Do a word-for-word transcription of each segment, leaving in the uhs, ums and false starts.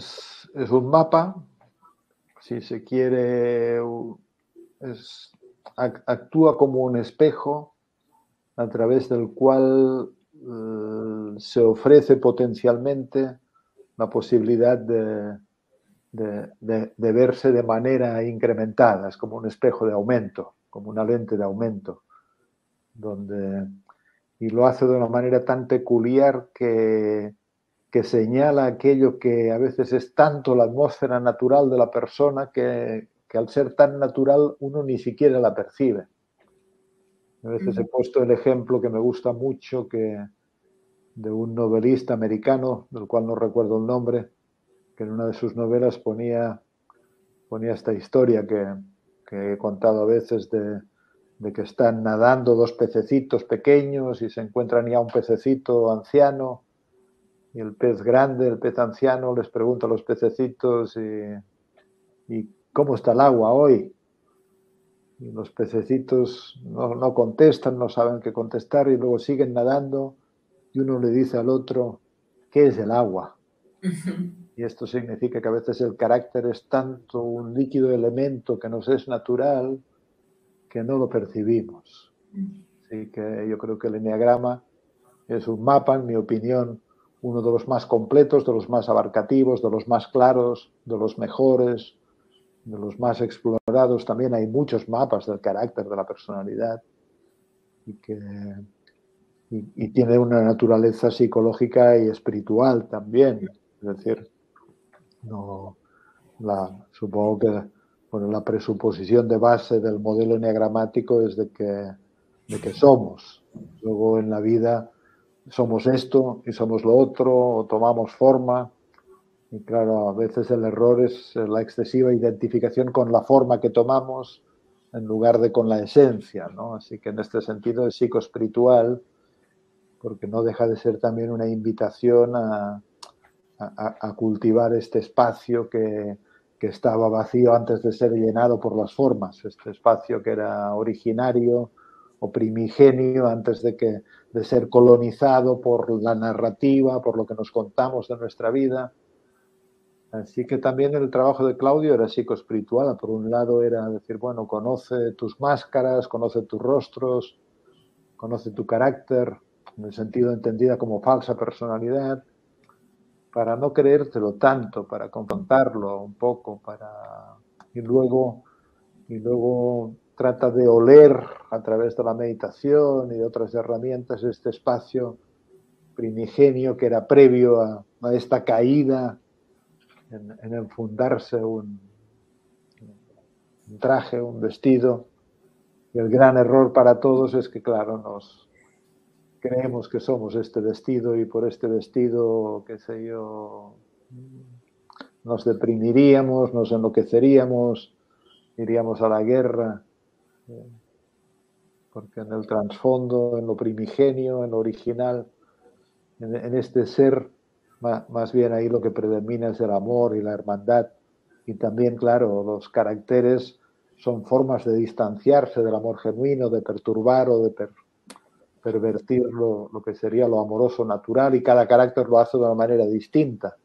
es, es un mapa, si se quiere, es, actúa como un espejo a través del cual eh, se ofrece potencialmente la posibilidad de, de, de, de verse de manera incrementada. Es como un espejo de aumento, como una lente de aumento, donde, y lo hace de una manera tan peculiar que, que señala aquello que a veces es tanto la atmósfera natural de la persona que, que al ser tan natural uno ni siquiera la percibe. A veces he puesto el ejemplo que me gusta mucho, que de un novelista americano, del cual no recuerdo el nombre, que en una de sus novelas ponía, ponía esta historia que, que he contado a veces de, de que están nadando dos pececitos pequeños y se encuentran ya un pececito anciano, y el pez grande, el pez anciano, les pregunta a los pececitos y, y ¿cómo está el agua hoy? Y los pececitos no, no contestan, no saben qué contestar y luego siguen nadando y uno le dice al otro, ¿qué es el agua? Y esto significa que a veces el carácter es tanto un líquido elemento que nos es natural que no lo percibimos. Así que yo creo que el eneagrama es un mapa, en mi opinión, uno de los más completos, de los más abarcativos, de los más claros, de los mejores, de los más explorados. También hay muchos mapas del carácter, de la personalidad, y que y, y tiene una naturaleza psicológica y espiritual también. Es decir, no, la, supongo que bueno, la presuposición de base del modelo eneagramático es de que, de que somos. Luego en la vida somos esto y somos lo otro, o tomamos forma. Y claro, a veces el error es la excesiva identificación con la forma que tomamos en lugar de con la esencia, ¿no? Así que en este sentido es psicoespiritual, porque no deja de ser también una invitación a, a, a cultivar este espacio que, que estaba vacío antes de ser llenado por las formas, este espacio que era originario o primigenio antes de, que, de ser colonizado por la narrativa, por lo que nos contamos de nuestra vida. Así que también el trabajo de Claudio era psicoespiritual. Por un lado era decir, bueno, conoce tus máscaras, conoce tus rostros, conoce tu carácter, en el sentido entendida como falsa personalidad, para no creértelo tanto, para confrontarlo un poco, para y luego, y luego trata de oler a través de la meditación y de otras herramientas este espacio primigenio que era previo a, a esta caída, en, en enfundarse un, un traje, un vestido. Y el gran error para todos es que, claro, nos creemos que somos este vestido y por este vestido, qué sé yo, nos deprimiríamos, nos enloqueceríamos, iríamos a la guerra, porque en el trasfondo, en lo primigenio, en lo original, en, en este ser, más bien ahí lo que predomina es el amor y la hermandad. Y también, claro, los caracteres son formas de distanciarse del amor genuino, de perturbar o de per, pervertir lo, lo que sería lo amoroso natural, y cada carácter lo hace de una manera distinta.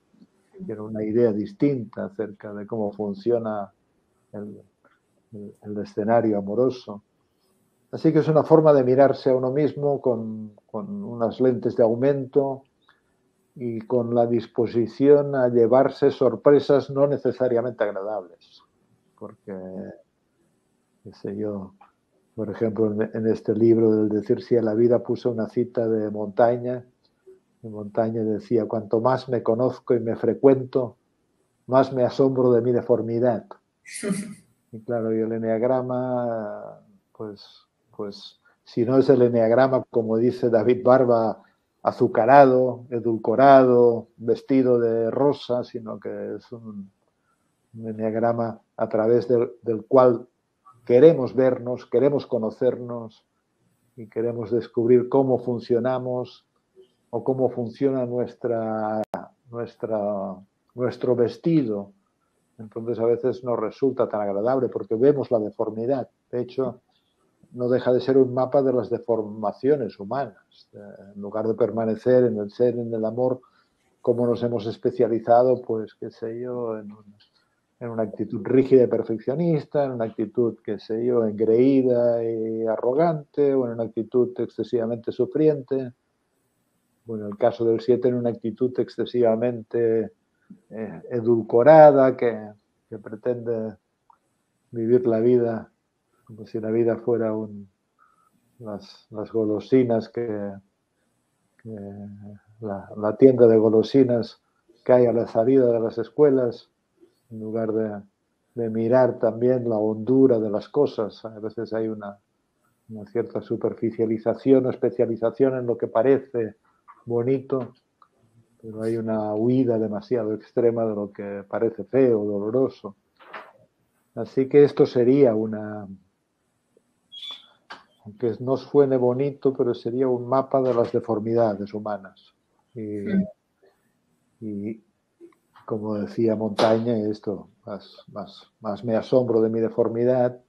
Tiene una idea distinta acerca de cómo funciona el, el, el escenario amoroso. Así que es una forma de mirarse a uno mismo con, con unas lentes de aumento, y con la disposición a llevarse sorpresas no necesariamente agradables. Porque, qué sé yo, por ejemplo, en este libro del Decir sí a la vida puse una cita de Montaigne. Y Montaigne decía, cuanto más me conozco y me frecuento, más me asombro de mi deformidad. Y claro, y el eneagrama, pues, pues si no es el eneagrama, como dice David Barba, azucarado, edulcorado, vestido de rosa, sino que es un, un eneagrama a través del, del cual queremos vernos, queremos conocernos y queremos descubrir cómo funcionamos o cómo funciona nuestra, nuestra, nuestro vestido. Entonces a veces no resulta tan agradable porque vemos la deformidad. De hecho, no deja de ser un mapa de las deformaciones humanas. En lugar de permanecer en el ser, en el amor, cómo nos hemos especializado, pues, qué sé yo, en, un, en una actitud rígida y perfeccionista, en una actitud, qué sé yo, engreída y arrogante, o en una actitud excesivamente sufriente. Bueno, el caso del siete, en una actitud excesivamente eh, edulcorada, que, que pretende vivir la vida como si la vida fuera un, las, las golosinas que, que la, la tienda de golosinas que hay a la salida de las escuelas, en lugar de, de mirar también la hondura de las cosas. A veces hay una, una cierta superficialización o especialización en lo que parece bonito, pero hay una huida demasiado extrema de lo que parece feo, doloroso. Así que esto sería una, aunque no suene bonito, pero sería un mapa de las deformidades humanas. Y, y como decía Montaigne, esto más, más, más me asombro de mi deformidad,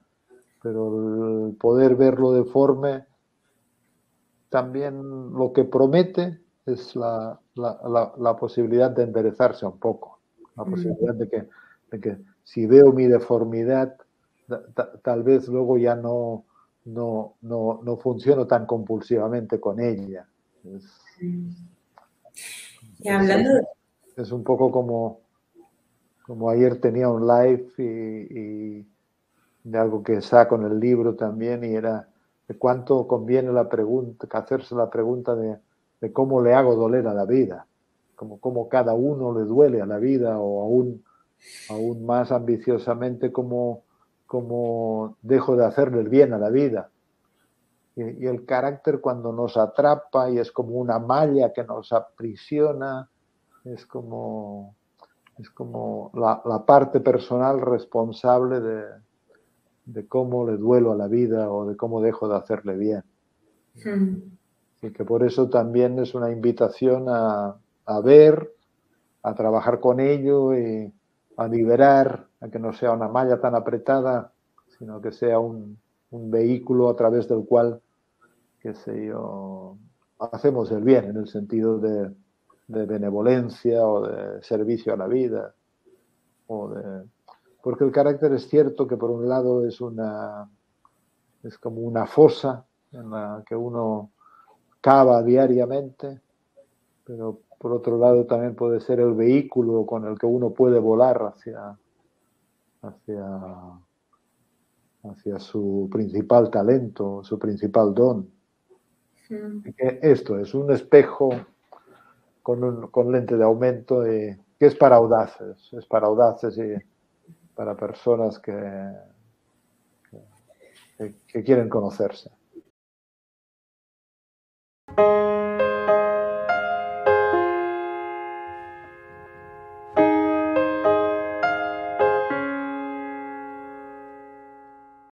pero el poder verlo deforme, también lo que promete es la, la, la, la posibilidad de enderezarse un poco, la posibilidad de que, de que si veo mi deformidad, ta, ta, tal vez luego ya no, no, no, no funciono tan compulsivamente con ella. Es, y hablando de... es un poco como, como ayer tenía un live y, y de algo que saco en el libro también, y era de cuánto conviene la pregunta, hacerse la pregunta de, de cómo le hago doler a la vida, como cómo cada uno le duele a la vida, o aún, aún más ambiciosamente, cómo, cómo dejo de hacerle el bien a la vida. Y, y el carácter, cuando nos atrapa y es como una malla que nos aprisiona, es como, es como la, la parte personal responsable de... de cómo le duelo a la vida o de cómo dejo de hacerle bien. Sí. Así que por eso también es una invitación a, a ver, a trabajar con ello y a liberar, a que no sea una malla tan apretada, sino que sea un, un vehículo a través del cual, qué sé yo, hacemos el bien en el sentido de, de benevolencia o de servicio a la vida o de... Porque el carácter es cierto que por un lado es una es como una fosa en la que uno cava diariamente, pero por otro lado también puede ser el vehículo con el que uno puede volar hacia, hacia, hacia su principal talento, su principal don. Sí. Esto es un espejo con, un, con lente de aumento y, que es para audaces, es para audaces y... para personas que, que, que quieren conocerse.